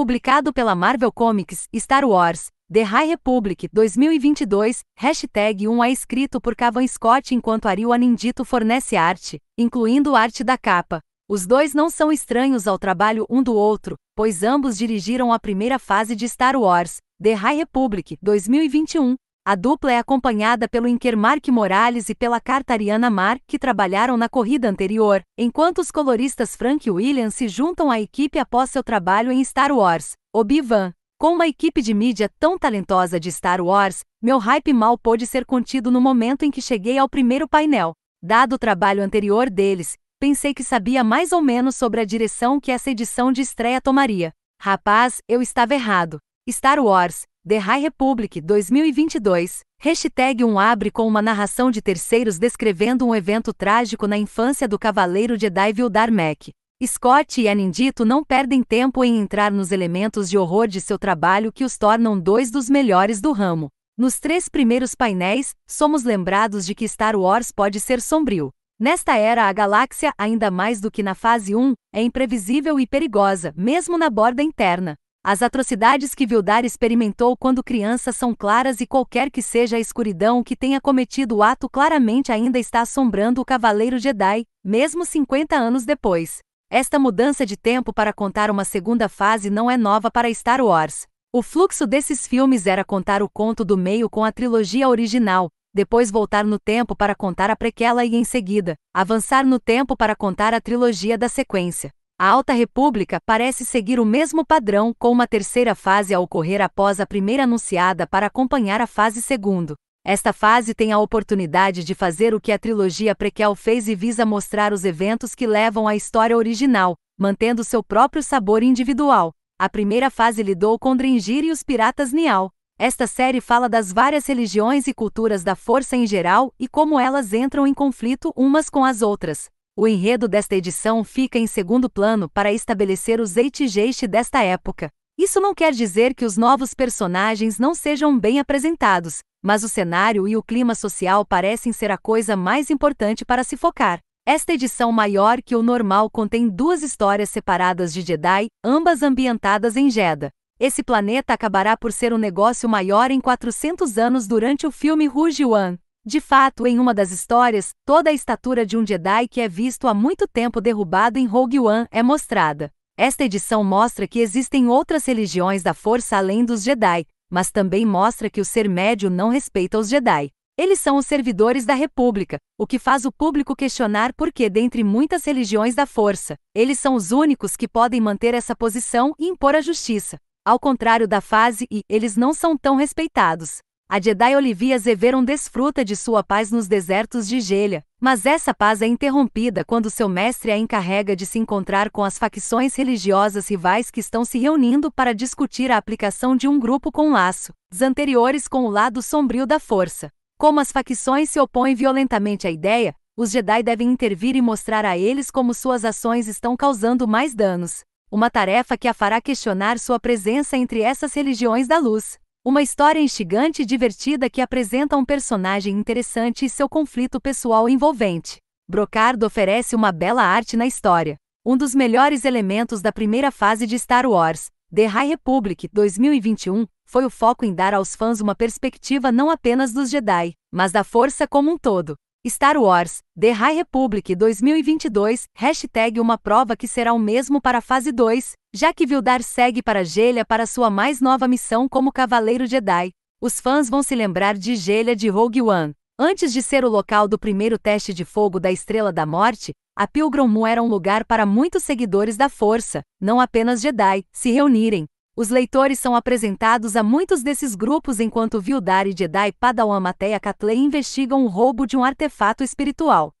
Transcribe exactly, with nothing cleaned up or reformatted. publicado pela Marvel Comics, Star Wars: The High Republic dois mil e vinte e dois, hashtag um é escrito por Cavan Scott enquanto Ario Anindito fornece arte, incluindo arte da capa. Os dois não são estranhos ao trabalho um do outro, pois ambos dirigiram a primeira fase de Star Wars: The High Republic dois mil e vinte e um. A dupla é acompanhada pelo inker Mark Morales e pela carta Ariana Maher, que trabalharam na corrida anterior, enquanto os coloristas Frank William se juntam à equipe após seu trabalho em Star Wars: Obi-Wan. Com uma equipe de mídia tão talentosa de Star Wars, meu hype mal pôde ser contido no momento em que cheguei ao primeiro painel. Dado o trabalho anterior deles, pensei que sabia mais ou menos sobre a direção que essa edição de estreia tomaria. Rapaz, eu estava errado. Star Wars: The High Republic dois mil e vinte e dois, hashtag um abre com uma narração de terceiros descrevendo um evento trágico na infância do cavaleiro Jedi Vildar Mack. Scott e Anindito não perdem tempo em entrar nos elementos de horror de seu trabalho que os tornam dois dos melhores do ramo. Nos três primeiros painéis, somos lembrados de que Star Wars pode ser sombrio. Nesta era a galáxia, ainda mais do que na fase um, é imprevisível e perigosa, mesmo na borda interna. As atrocidades que Vildar experimentou quando criança são claras e qualquer que seja a escuridão que tenha cometido o ato claramente ainda está assombrando o Cavaleiro Jedi, mesmo cinquenta anos depois. Esta mudança de tempo para contar uma segunda fase não é nova para Star Wars. O fluxo desses filmes era contar o conto do meio com a trilogia original, depois voltar no tempo para contar a prequela e, em seguida, avançar no tempo para contar a trilogia da sequência. A Alta República parece seguir o mesmo padrão, com uma terceira fase a ocorrer após a primeira anunciada para acompanhar a fase segunda. Esta fase tem a oportunidade de fazer o que a trilogia prequel fez e visa mostrar os eventos que levam à história original, mantendo seu próprio sabor individual. A primeira fase lidou com Dringir e os piratas Nial. Esta série fala das várias religiões e culturas da Força em geral e como elas entram em conflito umas com as outras. O enredo desta edição fica em segundo plano para estabelecer os zeitgeist desta época. Isso não quer dizer que os novos personagens não sejam bem apresentados, mas o cenário e o clima social parecem ser a coisa mais importante para se focar. Esta edição maior que o normal contém duas histórias separadas de Jedi, ambas ambientadas em Jedha. Esse planeta acabará por ser um negócio maior em quatrocentos anos durante o filme Rogue One. De fato, em uma das histórias, toda a estatura de um Jedi que é visto há muito tempo derrubado em Rogue One é mostrada. Esta edição mostra que existem outras religiões da Força além dos Jedi, mas também mostra que o ser médio não respeita os Jedi. Eles são os servidores da República, o que faz o público questionar por que, dentre muitas religiões da Força, eles são os únicos que podem manter essa posição e impor a justiça. Ao contrário da fase um, eles não são tão respeitados. A Jedi Olivia Zeveron desfruta de sua paz nos desertos de Gelha, mas essa paz é interrompida quando seu mestre a encarrega de se encontrar com as facções religiosas rivais que estão se reunindo para discutir a aplicação de um grupo com laços anteriores com o lado sombrio da Força. Como as facções se opõem violentamente à ideia, os Jedi devem intervir e mostrar a eles como suas ações estão causando mais danos. Uma tarefa que a fará questionar sua presença entre essas religiões da luz. Uma história instigante e divertida que apresenta um personagem interessante e seu conflito pessoal envolvente. Brocardo oferece uma bela arte na história. Um dos melhores elementos da primeira fase de Star Wars, The High Republic dois mil e vinte e um, foi o foco em dar aos fãs uma perspectiva não apenas dos Jedi, mas da Força como um todo. Star Wars: The High Republic dois mil e vinte e dois, hashtag uma prova que será o mesmo para a fase dois, já que Vildar segue para Gelha para sua mais nova missão como Cavaleiro Jedi. Os fãs vão se lembrar de Gelha de Rogue One. Antes de ser o local do primeiro teste de fogo da Estrela da Morte, a Pilgrim Moon era um lugar para muitos seguidores da Força, não apenas Jedi, se reunirem. Os leitores são apresentados a muitos desses grupos enquanto Vildar e Jedi Padawan Mateia Katley investigam o roubo de um artefato espiritual.